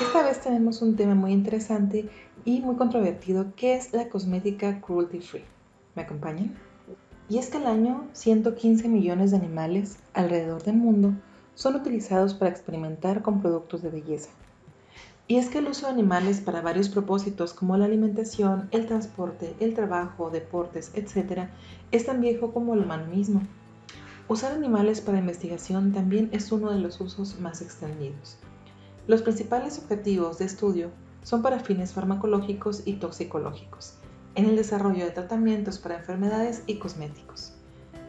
Esta vez tenemos un tema muy interesante y muy controvertido, que es la cosmética cruelty free. ¿Me acompañan? Y es que al año 115 millones de animales alrededor del mundo son utilizados para experimentar con productos de belleza. Y es que el uso de animales para varios propósitos como la alimentación, el transporte, el trabajo, deportes, etc. es tan viejo como el humano mismo. Usar animales para investigación también es uno de los usos más extendidos. Los principales objetivos de estudio son para fines farmacológicos y toxicológicos, en el desarrollo de tratamientos para enfermedades y cosméticos.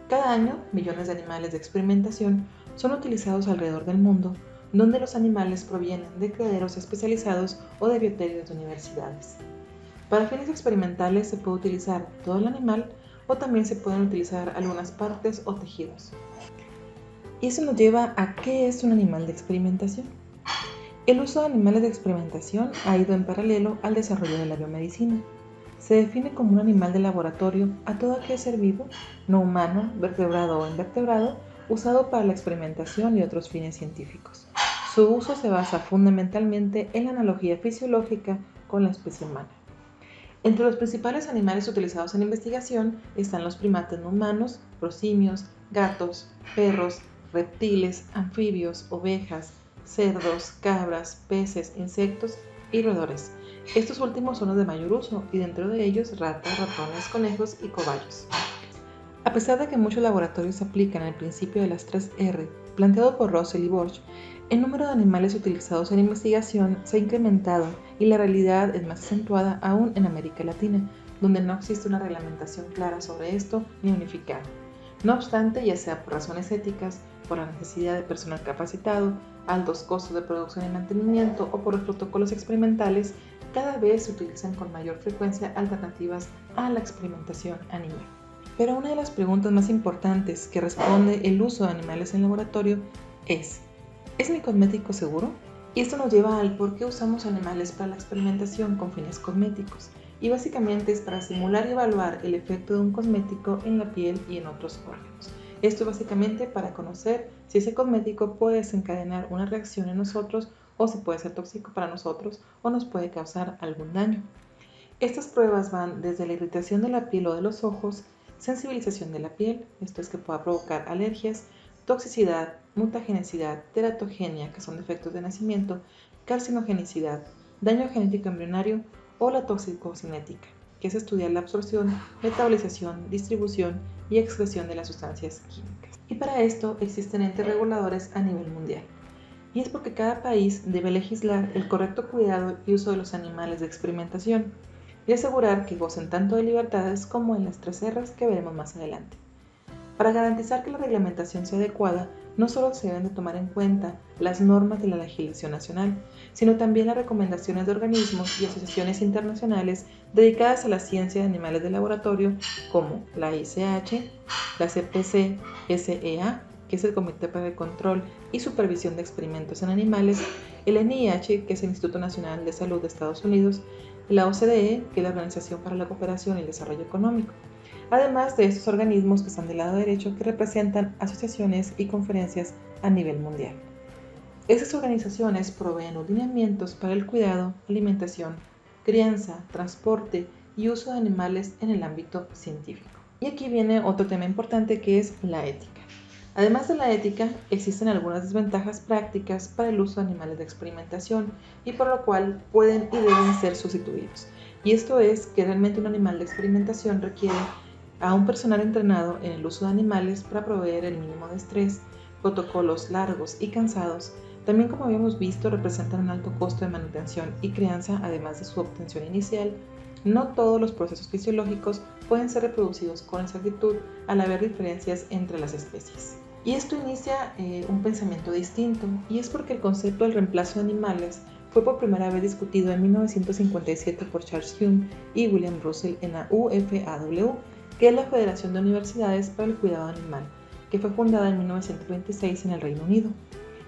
Cada año, millones de animales de experimentación son utilizados alrededor del mundo, donde los animales provienen de criaderos especializados o de bioterios de universidades. Para fines experimentales se puede utilizar todo el animal o también se pueden utilizar algunas partes o tejidos. Y eso nos lleva a ¿qué es un animal de experimentación? El uso de animales de experimentación ha ido en paralelo al desarrollo de la biomedicina. Se define como un animal de laboratorio a todo aquel ser vivo, no humano, vertebrado o invertebrado, usado para la experimentación y otros fines científicos. Su uso se basa fundamentalmente en la analogía fisiológica con la especie humana. Entre los principales animales utilizados en investigación están los primates no humanos, prosimios, gatos, perros, reptiles, anfibios, ovejas, cerdos, cabras, peces, insectos y roedores. Estos últimos son los de mayor uso y dentro de ellos ratas, ratones, conejos y cobayos. A pesar de que muchos laboratorios aplican el principio de las 3 R, planteado por Russell y Borch, el número de animales utilizados en investigación se ha incrementado y la realidad es más acentuada aún en América Latina, donde no existe una reglamentación clara sobre esto ni unificada. No obstante, ya sea por razones éticas, por la necesidad de personal capacitado, altos costos de producción y mantenimiento o por los protocolos experimentales, cada vez se utilizan con mayor frecuencia alternativas a la experimentación animal. Pero una de las preguntas más importantes que responde el uso de animales en laboratorio ¿es mi cosmético seguro? Y esto nos lleva al por qué usamos animales para la experimentación con fines cosméticos, y básicamente es para simular y evaluar el efecto de un cosmético en la piel y en otros órganos. Esto básicamente para conocer si ese cosmético puede desencadenar una reacción en nosotros, o si puede ser tóxico para nosotros, o nos puede causar algún daño. Estas pruebas van desde la irritación de la piel o de los ojos, sensibilización de la piel, esto es que pueda provocar alergias, toxicidad, mutagenicidad, teratogenia, que son defectos de nacimiento, carcinogenicidad, daño genético embrionario o la toxicocinética, que es estudiar la absorción, metabolización, distribución y excreción de las sustancias químicas. Y para esto existen entes reguladores a nivel mundial. Y es porque cada país debe legislar el correcto cuidado y uso de los animales de experimentación, y asegurar que gocen tanto de libertades como en las 3 Rs que veremos más adelante. Para garantizar que la reglamentación sea adecuada, no solo se deben de tomar en cuenta las normas de la legislación nacional, sino también las recomendaciones de organismos y asociaciones internacionales dedicadas a la ciencia de animales de laboratorio, como la ICH, la CPC-SEA, que es el Comité para el Control y Supervisión de Experimentos en Animales, el NIH, que es el Instituto Nacional de Salud de Estados Unidos, la OCDE, que es la Organización para la Cooperación y el Desarrollo Económico, además de estos organismos que están del lado derecho, que representan asociaciones y conferencias a nivel mundial. Estas organizaciones proveen los lineamientos para el cuidado, alimentación, crianza, transporte y uso de animales en el ámbito científico. Y aquí viene otro tema importante, que es la ética. Además de la ética, existen algunas desventajas prácticas para el uso de animales de experimentación, y por lo cual pueden y deben ser sustituidos. Y esto es que realmente un animal de experimentación requiere a un personal entrenado en el uso de animales para proveer el mínimo de estrés, protocolos largos y cansados. También, como habíamos visto, representan un alto costo de manutención y crianza, además de su obtención inicial. No todos los procesos fisiológicos pueden ser reproducidos con exactitud al haber diferencias entre las especies. Y esto inicia un pensamiento distinto, y es porque el concepto del reemplazo de animales fue por primera vez discutido en 1957 por Charles Hume y William Russell en la UFAW, que es la Federación de Universidades para el Cuidado Animal, que fue fundada en 1926 en el Reino Unido.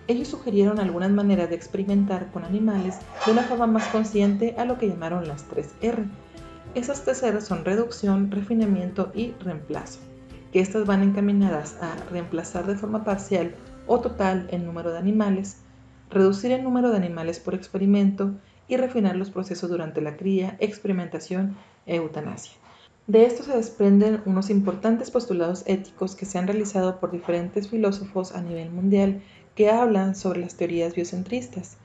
Ellos sugirieron algunas maneras de experimentar con animales de una forma más consciente, a lo que llamaron las 3 R. Esas 3 R son reducción, refinamiento y reemplazo, que estas van encaminadas a reemplazar de forma parcial o total el número de animales, reducir el número de animales por experimento y refinar los procesos durante la cría, experimentación e eutanasia. De esto se desprenden unos importantes postulados éticos que se han realizado por diferentes filósofos a nivel mundial que hablan sobre las teorías biocentristas.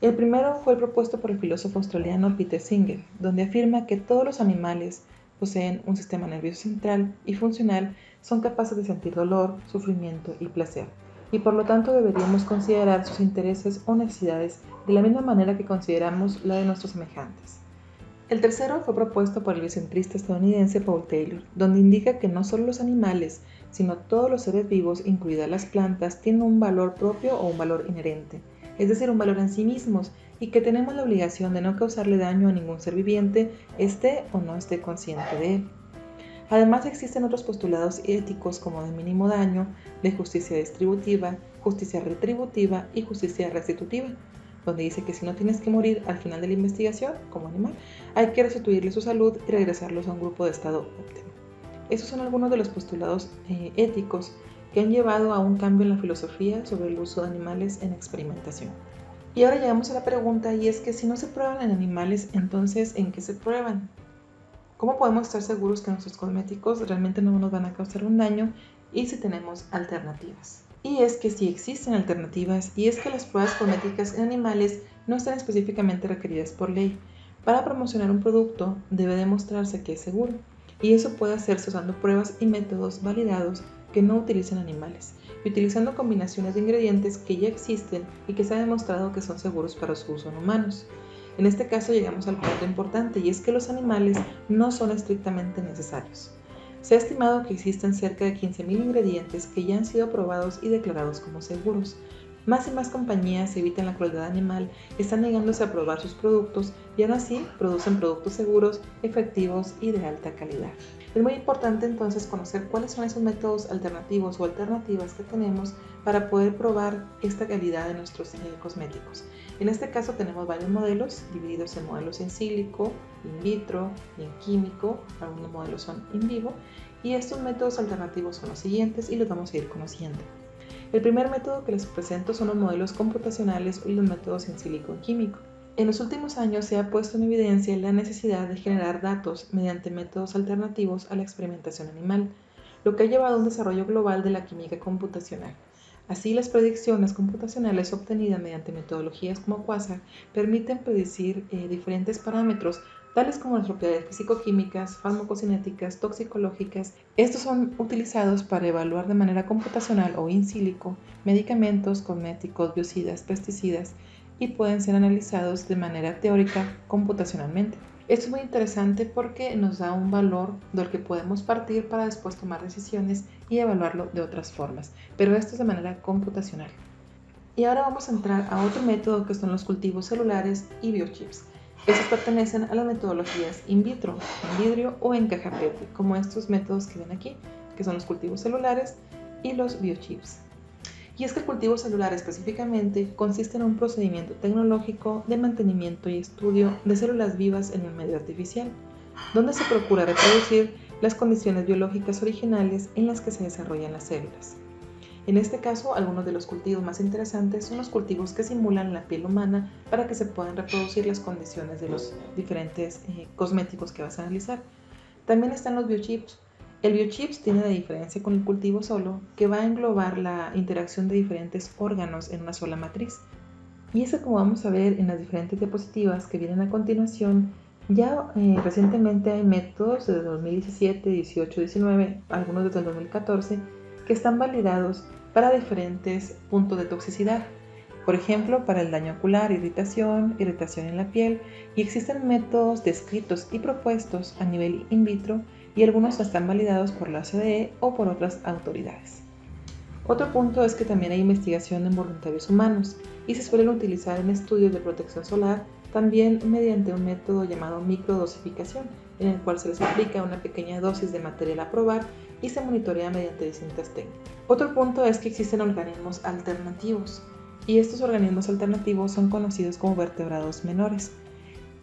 El primero fue propuesto por el filósofo australiano Peter Singer, donde afirma que todos los animales poseen un sistema nervioso central y funcional, son capaces de sentir dolor, sufrimiento y placer, y por lo tanto deberíamos considerar sus intereses o necesidades de la misma manera que consideramos la de nuestros semejantes. El tercero fue propuesto por el biocentrista estadounidense Paul Taylor, donde indica que no solo los animales, sino todos los seres vivos, incluidas las plantas, tienen un valor propio o un valor inherente, es decir, un valor en sí mismos, y que tenemos la obligación de no causarle daño a ningún ser viviente, esté o no esté consciente de él. Además existen otros postulados éticos como de mínimo daño, de justicia distributiva, justicia retributiva y justicia restitutiva, donde dice que si no tienes que morir al final de la investigación, como animal, hay que restituirle su salud y regresarlos a un grupo de estado óptimo. Estos son algunos de los postulados éticos que han llevado a un cambio en la filosofía sobre el uso de animales en experimentación. Y ahora llegamos a la pregunta, y es que si no se prueban en animales, entonces ¿en qué se prueban? ¿Cómo podemos estar seguros que nuestros cosméticos realmente no nos van a causar un daño y si tenemos alternativas? Y es que sí existen alternativas, y es que las pruebas cosméticas en animales no están específicamente requeridas por ley. Para promocionar un producto debe demostrarse que es seguro, y eso puede hacerse usando pruebas y métodos validados que no utilizan animales, y utilizando combinaciones de ingredientes que ya existen y que se ha demostrado que son seguros para su uso en humanos. En este caso llegamos al punto importante, y es que los animales no son estrictamente necesarios. Se ha estimado que existen cerca de 15.000 ingredientes que ya han sido probados y declarados como seguros. Más y más compañías evitan la crueldad animal, están negándose a probar sus productos y aún así producen productos seguros, efectivos y de alta calidad. Es muy importante entonces conocer cuáles son esos métodos alternativos o alternativas que tenemos para poder probar esta calidad de nuestros cosméticos. En este caso tenemos varios modelos divididos en modelos en sílico, in vitro y en químico, algunos modelos son in vivo, y estos métodos alternativos son los siguientes y los vamos a ir conociendo. El primer método que les presento son los modelos computacionales y los métodos en sílico químico. En los últimos años se ha puesto en evidencia la necesidad de generar datos mediante métodos alternativos a la experimentación animal, lo que ha llevado a un desarrollo global de la química computacional. Así, las predicciones computacionales obtenidas mediante metodologías como QSAR permiten predecir diferentes parámetros, tales como las propiedades físico-químicas, farmacocinéticas, toxicológicas. Estos son utilizados para evaluar de manera computacional o in silico medicamentos, cosméticos, biocidas, pesticidas, y pueden ser analizados de manera teórica computacionalmente. Esto es muy interesante porque nos da un valor del que podemos partir para después tomar decisiones y evaluarlo de otras formas, pero esto es de manera computacional. Y ahora vamos a entrar a otro método que son los cultivos celulares y biochips. Estos pertenecen a las metodologías in vitro, en vidrio o en caja PET, como estos métodos que ven aquí, que son los cultivos celulares y los biochips. Y es que el cultivo celular específicamente consiste en un procedimiento tecnológico de mantenimiento y estudio de células vivas en un medio artificial, donde se procura reproducir las condiciones biológicas originales en las que se desarrollan las células. En este caso, algunos de los cultivos más interesantes son los cultivos que simulan la piel humana para que se puedan reproducir las condiciones de los diferentes cosméticos que vas a analizar. También están los biochips. El biochips tiene la diferencia con el cultivo solo, que va a englobar la interacción de diferentes órganos en una sola matriz. Y eso, como vamos a ver en las diferentes diapositivas que vienen a continuación, ya recientemente hay métodos desde 2017, 18, 19, algunos desde el 2014, que están validados para diferentes puntos de toxicidad. Por ejemplo, para el daño ocular, irritación, irritación en la piel, y existen métodos descritos y propuestos a nivel in vitro, y algunos están validados por la OCDE o por otras autoridades. Otro punto es que también hay investigación en voluntarios humanos y se suelen utilizar en estudios de protección solar, también mediante un método llamado microdosificación, en el cual se les aplica una pequeña dosis de material a probar y se monitorea mediante distintas técnicas. Otro punto es que existen organismos alternativos, y estos organismos alternativos son conocidos como vertebrados menores.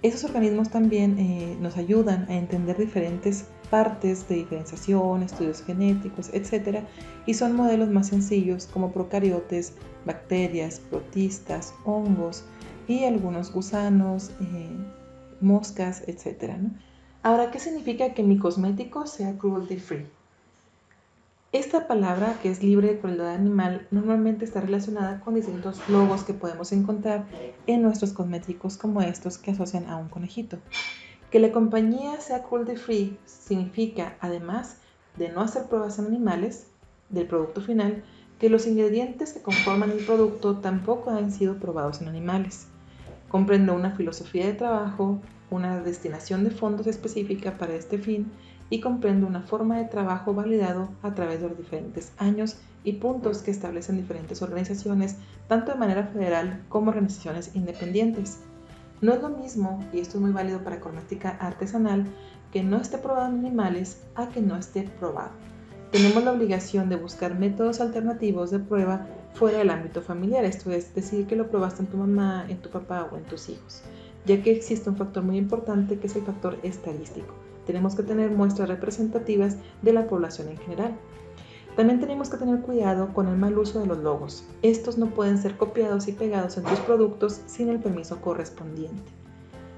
Esos organismos también nos ayudan a entender diferentes partes de diferenciación, estudios genéticos, etc. y son modelos más sencillos como procariotes, bacterias, protistas, hongos y algunos gusanos, moscas, etc., ¿no? Ahora, ¿qué significa que mi cosmético sea cruelty free? Esta palabra, que es libre de crueldad animal, normalmente está relacionada con distintos logos que podemos encontrar en nuestros cosméticos, como estos que asocian a un conejito. Que la compañía sea cruelty free significa, además de no hacer pruebas en animales del producto final, que los ingredientes que conforman el producto tampoco han sido probados en animales. Comprende una filosofía de trabajo, una destinación de fondos específica para este fin, y comprende una forma de trabajo validado a través de los diferentes años y puntos que establecen diferentes organizaciones, tanto de manera federal como organizaciones independientes. No es lo mismo, y esto es muy válido para cosmética artesanal, que no esté probado en animales a que no esté probado. Tenemos la obligación de buscar métodos alternativos de prueba fuera del ámbito familiar, esto es decir, que lo probaste en tu mamá, en tu papá o en tus hijos, ya que existe un factor muy importante que es el factor estadístico. Tenemos que tener muestras representativas de la población en general. También tenemos que tener cuidado con el mal uso de los logos. Estos no pueden ser copiados y pegados en tus productos sin el permiso correspondiente.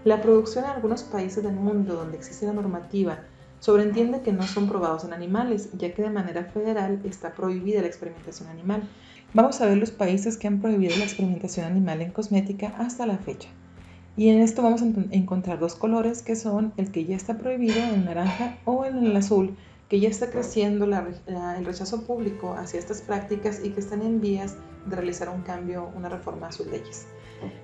La producción en algunos países del mundo donde existe la normativa sobreentiende que no son probados en animales, ya que de manera federal está prohibida la experimentación animal. Vamos a ver los países que han prohibido la experimentación animal en cosmética hasta la fecha. Y en esto vamos a encontrar dos colores, que son el que ya está prohibido, el naranja, o el azul, que ya está creciendo el rechazo público hacia estas prácticas y que están en vías de realizar un cambio, una reforma a sus leyes.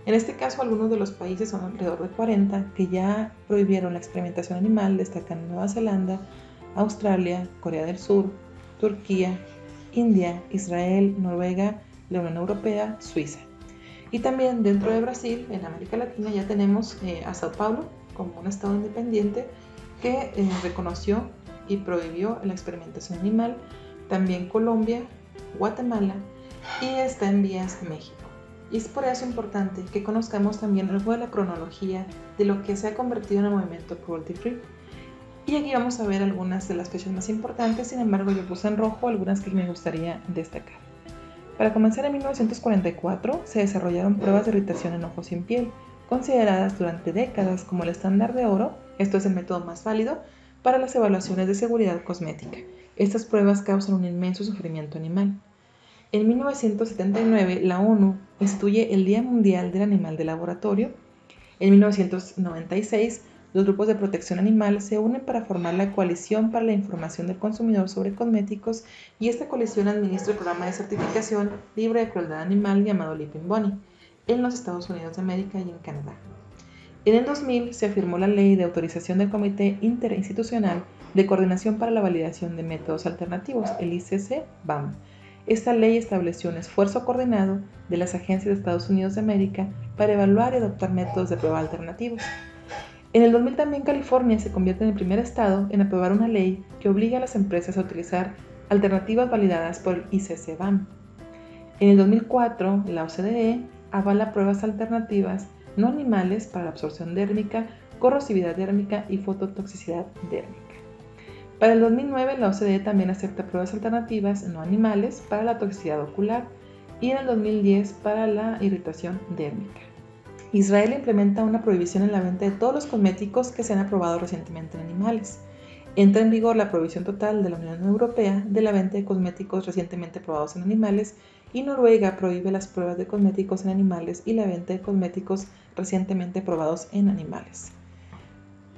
En este caso, algunos de los países, son alrededor de 40, que ya prohibieron la experimentación animal, destacan Nueva Zelanda, Australia, Corea del Sur, Turquía, India, Israel, Noruega, la Unión Europea, Suiza. Y también dentro de Brasil, en América Latina, ya tenemos a Sao Paulo como un estado independiente que reconoció y prohibió la experimentación animal. También Colombia, Guatemala y está en vías México. Y es por eso importante que conozcamos también algo de la cronología de lo que se ha convertido en el movimiento Cruelty Free. Y aquí vamos a ver algunas de las fechas más importantes, sin embargo yo puse en rojo algunas que me gustaría destacar. Para comenzar, en 1944 se desarrollaron pruebas de irritación en ojos sin piel, consideradas durante décadas como el estándar de oro, esto es el método más válido, para las evaluaciones de seguridad cosmética. Estas pruebas causan un inmenso sufrimiento animal. En 1979, la ONU instituye el Día Mundial del Animal de Laboratorio. En 1996, los grupos de protección animal se unen para formar la Coalición para la Información del Consumidor sobre Cosméticos, y esta coalición administra el programa de certificación libre de crueldad animal llamado Leaping Bunny en los Estados Unidos de América y en Canadá. En el 2000 se firmó la Ley de Autorización del Comité Interinstitucional de Coordinación para la Validación de Métodos Alternativos, el ICCVAM. Esta ley estableció un esfuerzo coordinado de las agencias de Estados Unidos de América para evaluar y adoptar métodos de prueba alternativos. En el 2000 también California se convierte en el primer estado en aprobar una ley que obliga a las empresas a utilizar alternativas validadas por el ICCVAM. En el 2004, la OCDE avala pruebas alternativas no animales para la absorción dérmica, corrosividad dérmica y fototoxicidad dérmica. Para el 2009, la OCDE también acepta pruebas alternativas no animales para la toxicidad ocular y en el 2010 para la irritación dérmica. Israel implementa una prohibición en la venta de todos los cosméticos que se han aprobado recientemente en animales. Entra en vigor la prohibición total de la Unión Europea de la venta de cosméticos recientemente probados en animales, y Noruega prohíbe las pruebas de cosméticos en animales y la venta de cosméticos recientemente probados en animales.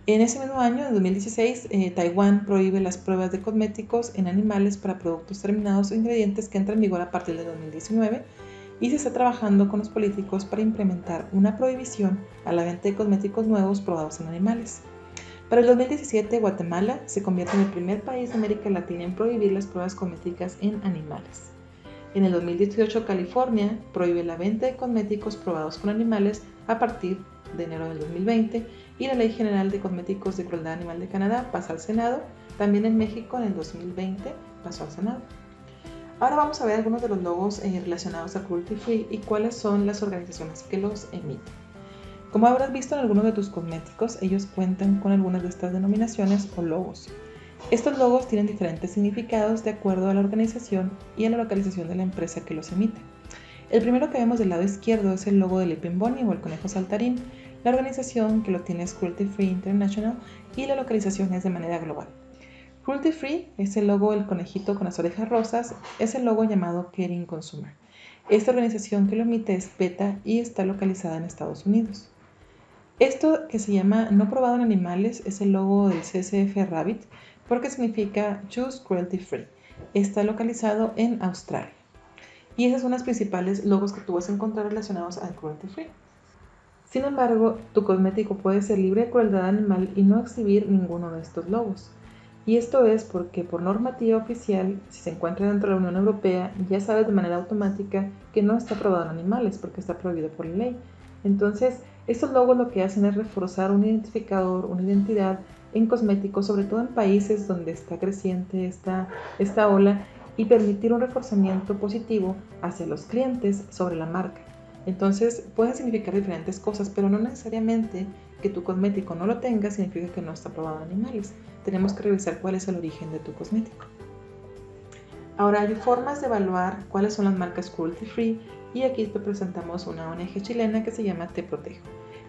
En ese mismo año, en 2016, Taiwán prohíbe las pruebas de cosméticos en animales para productos terminados o ingredientes, que entra en vigor a partir de 2019. Y se está trabajando con los políticos para implementar una prohibición a la venta de cosméticos nuevos probados en animales. Para el 2017, Guatemala se convierte en el primer país de América Latina en prohibir las pruebas cosméticas en animales. En el 2018, California prohíbe la venta de cosméticos probados con animales a partir de enero del 2020, y la Ley General de Cosméticos de Crueldad Animal de Canadá pasa al Senado. También en México, en el 2020, pasó al Senado. Ahora vamos a ver algunos de los logos relacionados a Cruelty Free y cuáles son las organizaciones que los emiten. Como habrás visto en algunos de tus cosméticos, ellos cuentan con algunas de estas denominaciones o logos. Estos logos tienen diferentes significados de acuerdo a la organización y a la localización de la empresa que los emite. El primero que vemos del lado izquierdo es el logo de Leaping Bunny o el conejo saltarín. La organización que lo tiene es Cruelty Free International y la localización es de manera global. Cruelty Free es el logo del conejito con las orejas rosas, es el logo llamado Caring Consumer. Esta organización que lo emite es PETA y está localizada en Estados Unidos. Esto que se llama no probado en animales es el logo del CSF Rabbit porque significa Choose Cruelty Free. Está localizado en Australia. Y esas son las principales logos que tú vas a encontrar relacionados al Cruelty Free. Sin embargo, tu cosmético puede ser libre de crueldad animal y no exhibir ninguno de estos logos. Y esto es porque por normativa oficial, si se encuentra dentro de la Unión Europea, ya sabes de manera automática que no está aprobado en animales porque está prohibido por ley. Entonces, estos logos lo que hacen es reforzar un identificador, una identidad en cosméticos, sobre todo en países donde está creciente esta ola, y permitir un reforzamiento positivo hacia los clientes sobre la marca. Entonces, pueden significar diferentes cosas, pero no necesariamente que tu cosmético no lo tenga significa que no está aprobado en animales. Tenemos que revisar cuál es el origen de tu cosmético. Ahora, hay formas de evaluar cuáles son las marcas cruelty free, y aquí te presentamos una ONG chilena que se llama Te Protejo.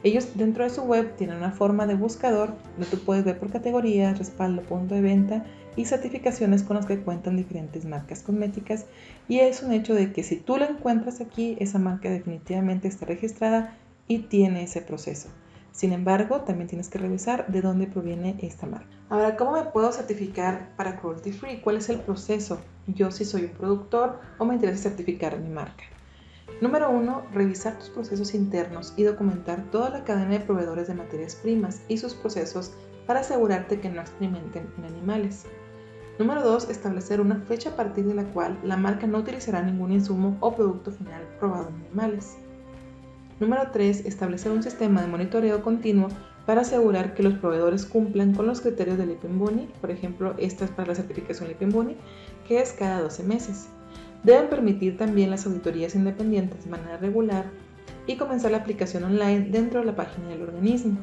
Ellos dentro de su web tienen una forma de buscador donde tú puedes ver por categorías, respaldo, punto de venta y certificaciones con las que cuentan diferentes marcas cosméticas, y es un hecho de que si tú la encuentras aquí, esa marca definitivamente está registrada y tiene ese proceso. Sin embargo, también tienes que revisar de dónde proviene esta marca. Ahora, ¿cómo me puedo certificar para Cruelty Free? ¿Cuál es el proceso? Yo si soy un productor o me interesa certificar mi marca. Número 1, revisar tus procesos internos y documentar toda la cadena de proveedores de materias primas y sus procesos para asegurarte que no experimenten en animales. Número 2, establecer una fecha a partir de la cual la marca no utilizará ningún insumo o producto final probado en animales. Número 3, establecer un sistema de monitoreo continuo para asegurar que los proveedores cumplan con los criterios de Leaping Bunny, por ejemplo, esta es para la certificación Leaping Bunny, que es cada 12 meses. Deben permitir también las auditorías independientes de manera regular y comenzar la aplicación online dentro de la página del organismo.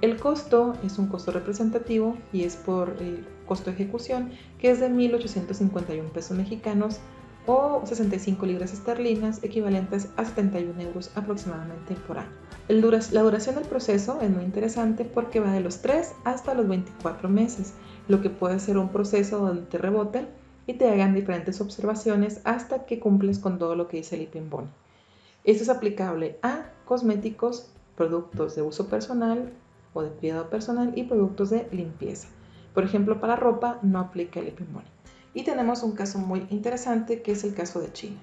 El costo es un costo representativo y es por el costo de ejecución, que es de 1.851 pesos mexicanos o 65 libras esterlinas, equivalentes a 71 euros aproximadamente por año. La duración del proceso es muy interesante porque va de los 3 hasta los 24 meses, lo que puede ser un proceso donde te reboten y te hagan diferentes observaciones hasta que cumples con todo lo que dice Leaping Bunny. Esto es aplicable a cosméticos, productos de uso personal o de cuidado personal y productos de limpieza. Por ejemplo, para ropa no aplica Leaping Bunny. Y tenemos un caso muy interesante que es el caso de China.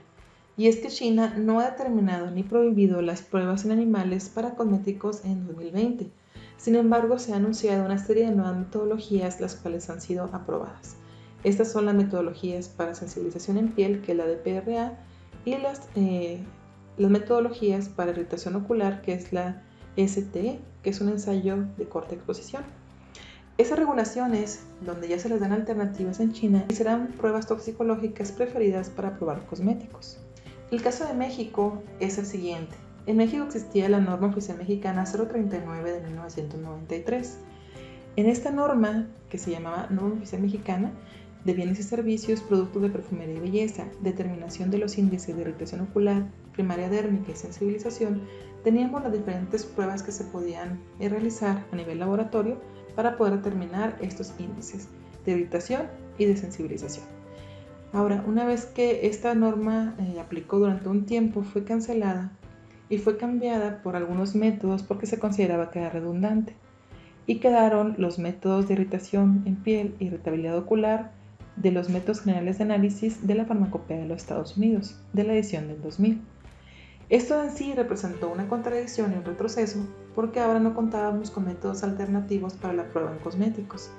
Y es que China no ha determinado ni prohibido las pruebas en animales para cosméticos en 2020. Sin embargo, se ha anunciado una serie de nuevas metodologías las cuales han sido aprobadas. Estas son las metodologías para sensibilización en piel, que es la de PRA, y las metodologías para irritación ocular, que es la STE, que es un ensayo de corta exposición. Esas regulaciones, donde ya se les dan alternativas en China, serán pruebas toxicológicas preferidas para probar cosméticos. El caso de México es el siguiente. En México existía la norma oficial mexicana 039 de 1993. En esta norma, que se llamaba Norma Oficial Mexicana, de bienes y servicios, productos de perfumería y belleza, determinación de los índices de irritación ocular, primaria dérmica y sensibilización, teníamos las diferentes pruebas que se podían realizar a nivel laboratorio para poder determinar estos índices de irritación y de sensibilización. Ahora, una vez que esta norma aplicó durante un tiempo, fue cancelada y fue cambiada por algunos métodos porque se consideraba que era redundante, y quedaron los métodos de irritación en piel e irritabilidad ocular de los métodos generales de análisis de la farmacopea de los Estados Unidos, de la edición del 2000. Esto en sí representó una contradicción y un retroceso, porque ahora no contábamos con métodos alternativos para la prueba en cosméticos.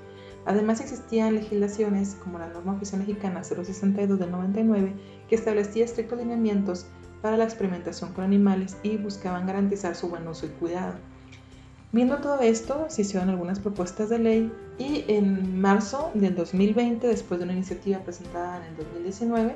Además existían legislaciones como la Norma Oficial Mexicana 062 del 99, que establecía estrictos lineamientos para la experimentación con animales y buscaban garantizar su buen uso y cuidado. Viendo todo esto, se hicieron algunas propuestas de ley y en marzo del 2020, después de una iniciativa presentada en el 2019,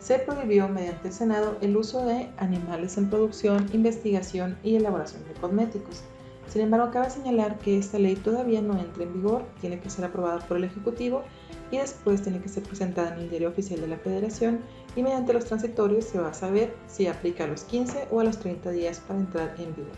se prohibió mediante el Senado el uso de animales en producción, investigación y elaboración de cosméticos. Sin embargo, cabe señalar que esta ley todavía no entra en vigor, tiene que ser aprobada por el Ejecutivo y después tiene que ser presentada en el Diario Oficial de la Federación y mediante los transitorios se va a saber si aplica a los 15 o a los 30 días para entrar en vigor.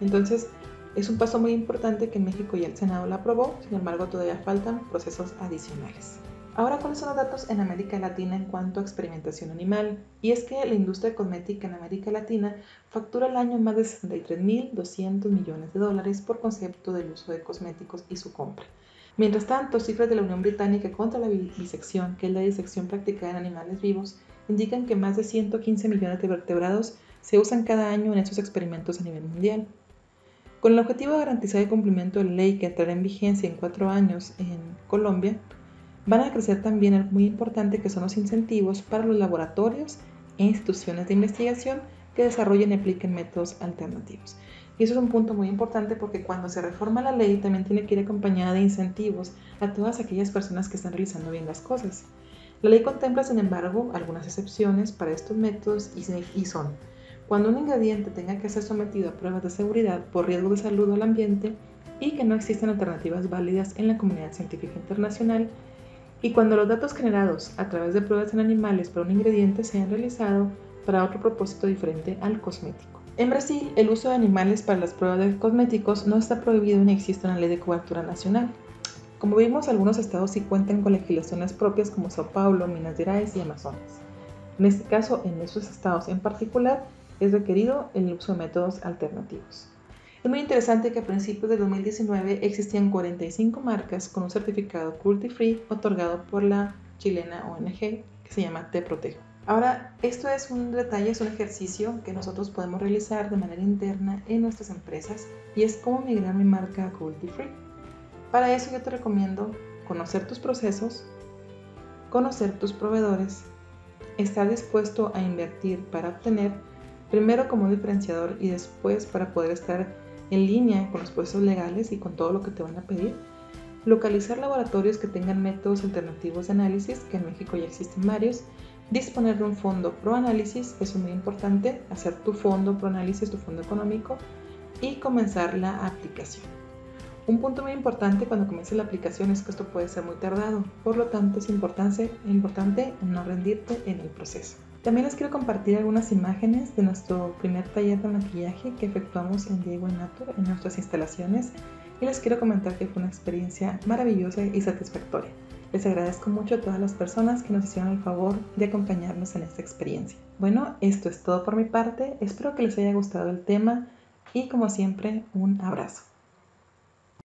Entonces, es un paso muy importante que en México ya el Senado la aprobó, sin embargo todavía faltan procesos adicionales. Ahora, ¿cuáles son los datos en América Latina en cuanto a experimentación animal? Y es que la industria cosmética en América Latina factura al año más de $63,200 millones por concepto del uso de cosméticos y su compra. Mientras tanto, cifras de la Unión Británica contra la bisección, que es la disección practicada en animales vivos, indican que más de 115 millones de vertebrados se usan cada año en estos experimentos a nivel mundial. Con el objetivo de garantizar el cumplimiento de la ley que entrará en vigencia en 4 años en Colombia, van a crecer también algo muy importante que son los incentivos para los laboratorios e instituciones de investigación que desarrollen y apliquen métodos alternativos. Y eso es un punto muy importante porque cuando se reforma la ley también tiene que ir acompañada de incentivos a todas aquellas personas que están realizando bien las cosas. La ley contempla, sin embargo, algunas excepciones para estos métodos y son: cuando un ingrediente tenga que ser sometido a pruebas de seguridad por riesgo de salud o al ambiente y que no existan alternativas válidas en la comunidad científica internacional, y cuando los datos generados a través de pruebas en animales para un ingrediente se han realizado para otro propósito diferente al cosmético. En Brasil, el uso de animales para las pruebas de cosméticos no está prohibido ni existe una ley de cobertura nacional. Como vimos, algunos estados sí cuentan con legislaciones propias como Sao Paulo, Minas Gerais y Amazonas. En este caso, en esos estados en particular, es requerido el uso de métodos alternativos. Es muy interesante que a principios de 2019 existían 45 marcas con un certificado cruelty free otorgado por la chilena ONG que se llama Te Protejo. Ahora, esto es un detalle, es un ejercicio que nosotros podemos realizar de manera interna en nuestras empresas y es cómo migrar mi marca a cruelty free. Para eso yo te recomiendo conocer tus procesos, conocer tus proveedores, estar dispuesto a invertir para obtener primero como diferenciador y después para poder estar en línea con los procesos legales y con todo lo que te van a pedir. Localizar laboratorios que tengan métodos alternativos de análisis, que en México ya existen varios. Disponer de un fondo pro análisis, eso es muy importante, hacer tu fondo pro análisis, tu fondo económico y comenzar la aplicación. Un punto muy importante cuando comiences la aplicación es que esto puede ser muy tardado, por lo tanto es importante no rendirte en el proceso. También les quiero compartir algunas imágenes de nuestro primer taller de maquillaje que efectuamos en DIY Nature en nuestras instalaciones y les quiero comentar que fue una experiencia maravillosa y satisfactoria. Les agradezco mucho a todas las personas que nos hicieron el favor de acompañarnos en esta experiencia. Bueno, esto es todo por mi parte, espero que les haya gustado el tema y como siempre, un abrazo.